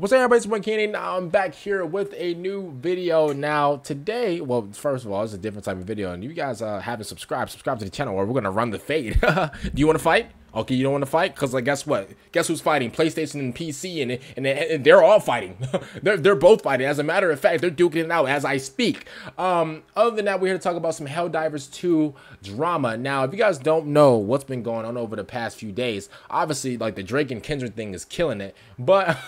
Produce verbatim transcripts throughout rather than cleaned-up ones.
What's up, everybody? It's One Candy. Now I'm back here with a new video. Now today, well, first of all, it's a different type of video, and you guys uh, haven't subscribed. Subscribe to the channel, or we're gonna run the fade. Do you want to fight? Okay, you don't want to fight, cause like guess what? Guess who's fighting? PlayStation and P C, and and, and they're all fighting. they're they're both fighting. As a matter of fact, they're duking it out as I speak. Um, other than that, we're here to talk about some Helldivers two drama. Now, if you guys don't know what's been going on over the past few days, obviously like the Drake and Kendrick thing is killing it, but.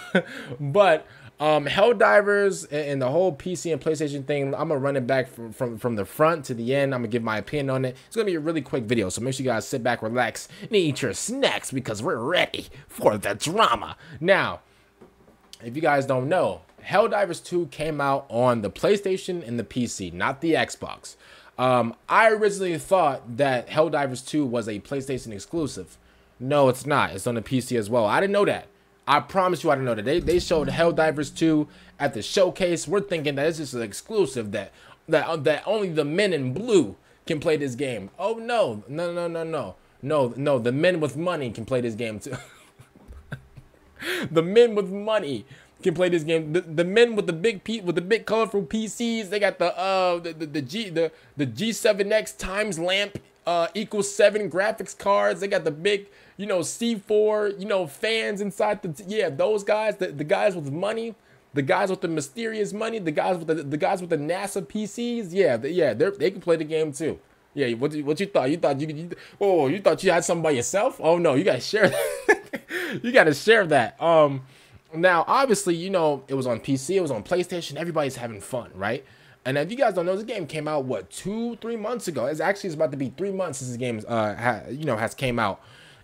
But um, Helldivers and, and the whole P C and PlayStation thing, I'm going to run it back from, from, from the front to the end. I'm going to give my opinion on it. It's going to be a really quick video, so make sure you guys sit back, relax, and eat your snacks because we're ready for the drama. Now, if you guys don't know, Helldivers two came out on the PlayStation and the P C, not the Xbox. Um, I originally thought that Helldivers two was a PlayStation exclusive. No, it's not. It's on the P C as well. I didn't know that. I promise you I didn't know that. They, they showed Helldivers two at the showcase. We're thinking that it's just an exclusive, that, that, that only the men in blue can play this game. Oh, no. No, no, no, no. No, no. The men with money can play this game, too. The men with money can play this game. The, the men with the big P, with the big colorful P Cs, they got the uh the the, the G the the G seven X times lamp uh equals seven graphics cards. They got the big, you know, C four, you know, fans inside the, yeah, those guys, the, the guys with money, the guys with the mysterious money, the guys with the, the guys with the NASA P Cs, yeah, the, yeah, they they can play the game too. Yeah, what what you thought? You thought you, you oh you thought you had something by yourself? Oh no, you gotta share that. You gotta share that. Um, now obviously you know it was on P C, it was on PlayStation. Everybody's having fun, right? And if you guys don't know, this game came out what two, three months ago. It's actually it's about to be three months since this game uh ha, you know has came out.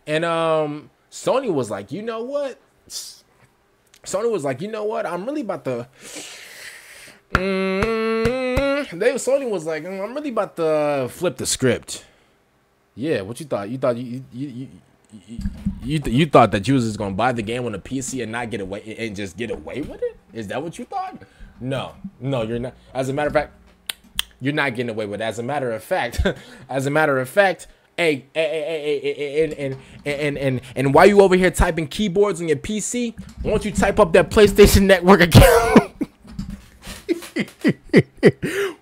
And um, Sony was like, you know what? Sony was like, you know what? I'm really about to. Mm-hmm. They Sony was like, I'm really about to flip the script. Yeah, what you thought? You thought you you you you, you, th you thought that you was just gonna buy the game on a P C and not get away and just get away with it? Is that what you thought? No, no, you're not. As a matter of fact, you're not getting away with it. As a matter of fact, as a matter of fact. Hey, hey, hey, hey, hey, and, and, and, and, and while you over here typing keyboards on your P C, why don't you type up that PlayStation Network account?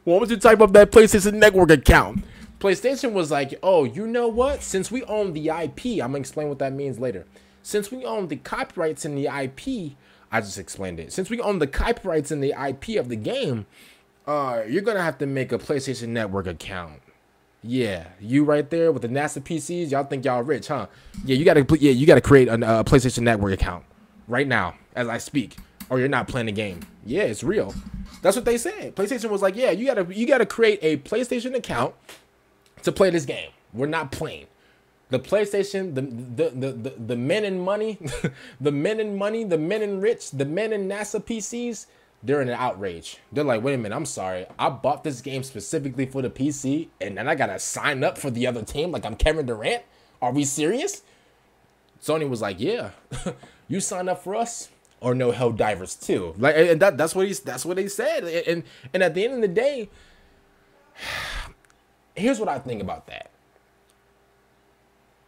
Why don't you type up that PlayStation Network account? PlayStation was like, oh, you know what? Since we own the I P, I'm going to explain what that means later. Since we own the copyrights in the I P, I just explained it. Since we own the copyrights in the I P of the game, uh, you're going to have to make a PlayStation Network account. Yeah, you right there with the NASA P Cs, y'all think y'all rich, huh? Yeah, you gotta, yeah, you gotta create a uh, PlayStation Network account right now as I speak, or you're not playing the game. Yeah, it's real. That's what they said. PlayStation was like, yeah, you gotta, you gotta create a PlayStation account to play this game. We're not playing. The PlayStation, the the the the, the men in money, the men in money, the men in rich, the men in NASA P Cs. They're in an outrage. They're like, wait a minute, I'm sorry. I bought this game specifically for the P C, and then I gotta sign up for the other team like I'm Kevin Durant? Are we serious? Sony was like, yeah, you sign up for us or no Helldivers two. Like, and that, that's what he's, that's what they said. And, and at the end of the day, here's what I think about that.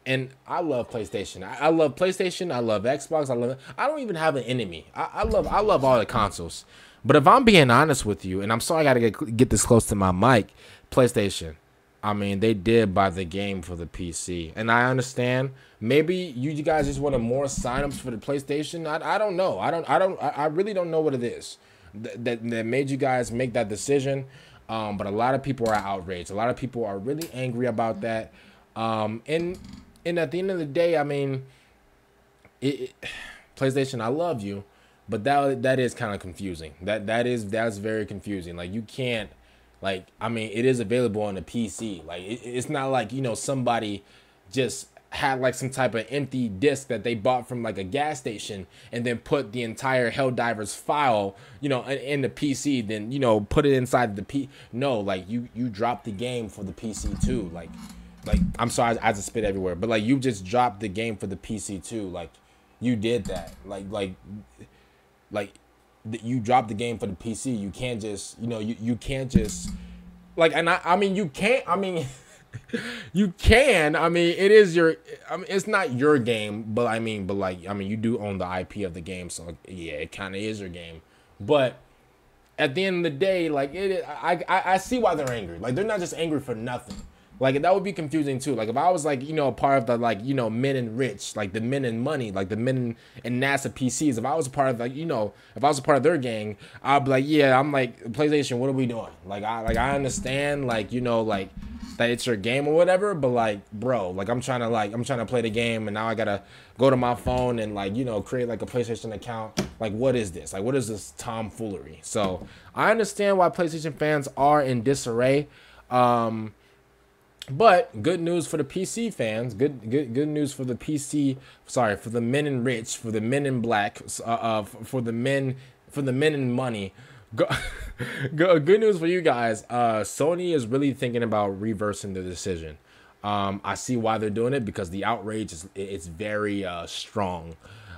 And I love PlayStation. I, I love PlayStation. I love Xbox. I love. I don't even have an enemy. I, I love. I love all the consoles. But if I'm being honest with you, and I'm sorry I gotta get, get this close to my mic, PlayStation. I mean, they did buy the game for the P C, and I understand. Maybe you, you guys just wanted more signups for the PlayStation. I, I don't know. I don't. I don't. I, I really don't know what it is that, that that made you guys make that decision. Um, but a lot of people are outraged. A lot of people are really angry about that. Um, and And at the end of the day, I mean, it, it, PlayStation, I love you, but that that is kind of confusing. That that is that's very confusing. Like you can't, like I mean, it is available on the P C. Like it, it's not like you know somebody just had like some type of empty disc that they bought from like a gas station and then put the entire Helldivers file, you know, in, in the P C. Then you know put it inside the P. No, like you you dropped the game for the P C too. Like. Like, I'm sorry, I, I just spit everywhere. But, like, you just dropped the game for the P C, too. Like, you did that. Like, like, like, th you dropped the game for the P C. You can't just, you know, you, you can't just, like, and I, I mean, you can't, I mean, You can. I mean, it is your. I mean, it's not your game, but I mean, but like, I mean, you do own the I P of the game, so yeah, it kind of is your game. But at the end of the day, like, it, I, I, I see why they're angry. Like, they're not just angry for nothing. Like, that would be confusing too. Like, if I was like, you know, a part of the like, you know, men and rich, like the men and money, like the men and NASA P Cs. If I was a part of like, you know, if I was a part of their gang, I'd be like, yeah, I'm like, PlayStation, what are we doing? Like, I, like I understand, like, you know, like that it's your game or whatever, but like, bro, like I'm trying to like I'm trying to play the game, and now I gotta go to my phone and like, you know, create like a PlayStation account. Like, what is this? Like, what is this tomfoolery? So I understand why PlayStation fans are in disarray. Um. But good news for the P C fans. Good, good, good news for the P C. Sorry, for the men in rich, for the men in black, uh, uh for the men, for the men in money. Go, good news for you guys. Uh, Sony is really thinking about reversing the decision. Um, I see why they're doing it, because the outrage is it's very uh, strong.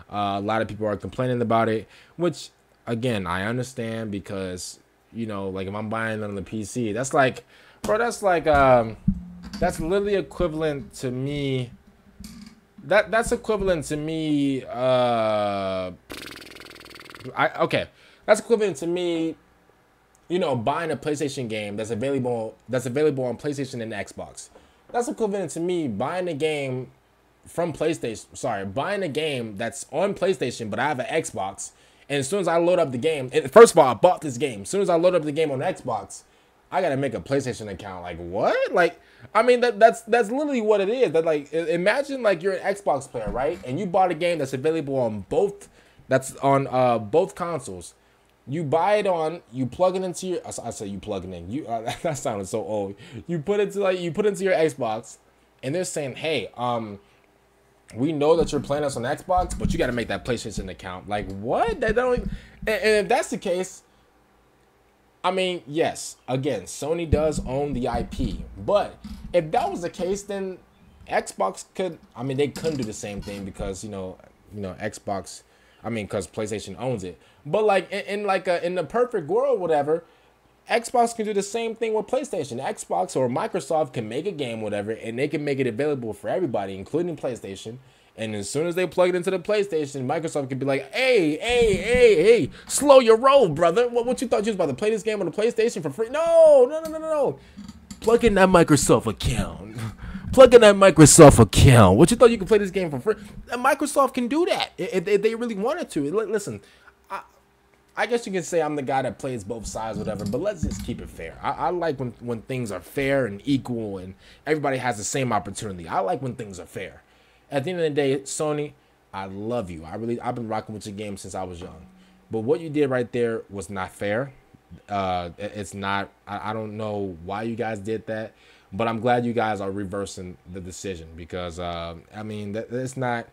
Uh, a lot of people are complaining about it, which again I understand, because you know, like if I'm buying it on the P C, that's like, bro, that's like um. That's literally equivalent to me. That that's equivalent to me. Uh, I okay. That's equivalent to me. You know, buying a PlayStation game that's available that's available on PlayStation and Xbox. That's equivalent to me buying a game from PlayStation. Sorry, buying a game that's on PlayStation, but I have an Xbox. And as soon as I load up the game, and first of all, I bought this game. As soon as I load up the game on Xbox, I gotta make a PlayStation account. Like what? Like. I mean, that that's that's literally what it is. That like, imagine like you're an Xbox player, right? And you bought a game that's available on both, that's on uh both consoles. You buy it on, you plug it into your. I said you plug it in. You uh, that sounded so old. You put it to like you put it into your Xbox, and they're saying, hey, um, we know that you're playing us on Xbox, but you got to make that PlayStation account. Like what? That don't. Even, and, and if that's the case. I mean, yes, again, Sony does own the I P, but if that was the case, then Xbox could, I mean, they couldn't do the same thing, because, you know, you know, Xbox, I mean, because PlayStation owns it. But like in, in like a, in the perfect world, whatever, Xbox can do the same thing with PlayStation. Xbox or Microsoft can make a game, whatever, and they can make it available for everybody, including PlayStation. And as soon as they plug it into the PlayStation, Microsoft could be like, hey, hey, hey, hey, slow your roll, brother. What, what you thought you was about to play this game on the PlayStation for free? No, no, no, no, no. Plug in that Microsoft account. Plug in that Microsoft account. What you thought you could play this game for free? And Microsoft can do that if, if they really wanted to. Listen, I, I guess you can say I'm the guy that plays both sides, whatever, but let's just keep it fair. I, I like when, when things are fair and equal and everybody has the same opportunity. I like when things are fair. At the end of the day, Sony, I love you. I really, I've been rocking with your game since I was young. But what you did right there was not fair. Uh, it's not. I, I don't know why you guys did that, but I'm glad you guys are reversing the decision, because uh, I mean, that, that's not.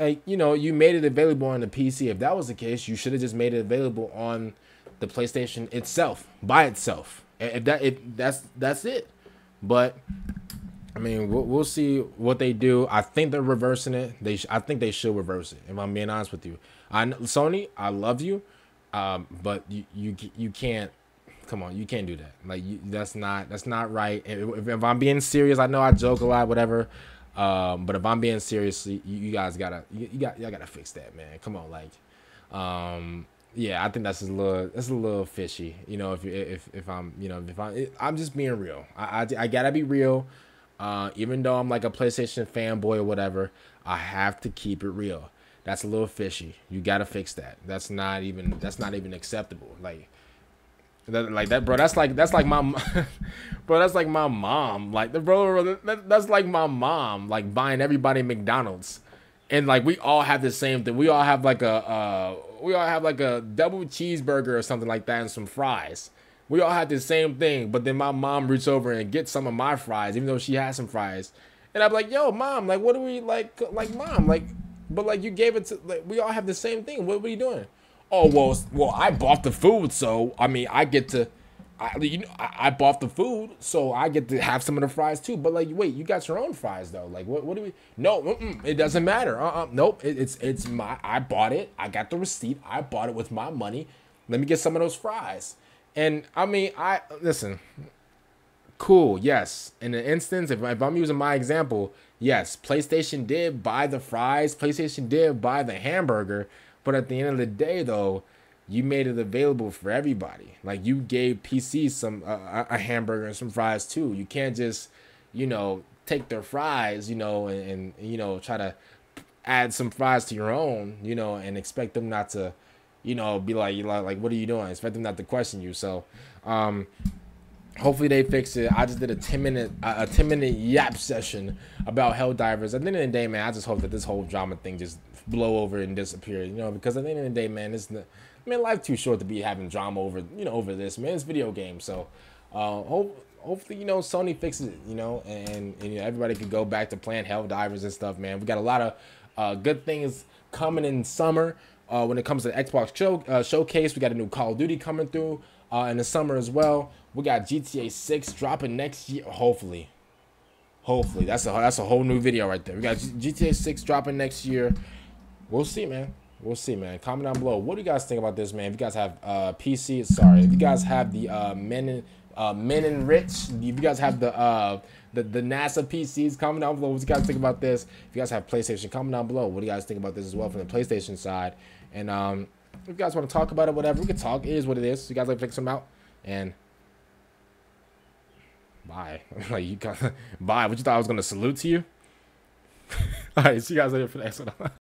Like, you know, you made it available on the P C. If that was the case, you should have just made it available on the PlayStation itself, by itself. If that, if that's that's it, but. I mean, we'll, we'll see what they do. I think they're reversing it. They, sh I think they should reverse it. If I'm being honest with you, I know, Sony, I love you, um, but you, you, you can't. Come on, you can't do that. Like you, that's not, that's not right. If, if I'm being serious, I know I joke a lot, whatever. Um, but if I'm being serious, you, you guys gotta, you, you got, y'all gotta fix that, man. Come on, like, um, yeah, I think that's a little, that's a little fishy. You know, if if if I'm, you know, if I'm, I'm just being real. I, I, I gotta be real. Uh, even though I'm like a PlayStation fanboy or whatever, I have to keep it real. That's a little fishy. You gotta fix that. That's not even. That's not even acceptable. Like, that, like that, bro. That's like. That's like my, bro. That's like my mom. Like the bro. bro that, that's like my mom. Like buying everybody McDonald's, and like we all have the same thing. We all have like a. Uh, we all have like a double cheeseburger or something like that, and some fries. We all had the same thing, but then my mom reaches over and gets some of my fries, even though she has some fries. And I'm like, yo, mom, like, what do we, like, like, mom, like, but, like, you gave it to, like, we all have the same thing. What, what are you doing? Oh, well, well, I bought the food, so, I mean, I get to, I, you know, I, I bought the food, so I get to have some of the fries, too. But, like, wait, you got your own fries, though. Like, what, what do we, no, mm-mm, it doesn't matter. Uh-uh, nope, it, it's, it's my, I bought it. I got the receipt. I bought it with my money. Let me get some of those fries. And I mean, I listen, cool, yes. In an instance, if, if I'm using my example, yes, PlayStation did buy the fries, PlayStation did buy the hamburger, but at the end of the day, though, you made it available for everybody. Like, you gave P Cs some uh, a hamburger and some fries too. You can't just, you know, take their fries, you know, and, and you know, try to add some fries to your own, you know, and expect them not to, you know, be like, you like, what are you doing? Expect them not to question you. So, um, hopefully they fix it. I just did a ten minute a ten minute yap session about Helldivers. At the end of the day, man, I just hope that this whole drama thing just blow over and disappear, you know, because at the end of the day, man, it's not, man, life's too short to be having drama over, you know, over this, man. It's video game. So, uh, hope, hopefully, you know, Sony fixes it, you know, and, and you know, everybody could go back to playing Helldivers and stuff, man. We got a lot of uh, good things coming in summer. Uh, when it comes to the Xbox show, uh, showcase, we got a new Call of Duty coming through uh, in the summer as well. We got G T A six dropping next year, hopefully. Hopefully, that's a that's a whole new video right there. We got G T A six dropping next year. We'll see, man. We'll see, man. Comment down below. What do you guys think about this, man? If you guys have uh, P C, sorry. If you guys have the uh, Men in uh, Men in Rich, if you guys have the uh, the the NASA P Cs, comment down below. What do you guys think about this? If you guys have PlayStation, comment down below. What do you guys think about this as well from the PlayStation side? And um, if you guys want to talk about it, whatever, we can talk. It is what it is. You guys like to pick some out and. Bye. Like, you got bye. What you thought I was gonna salute to you? All right, see you guys later for the next one.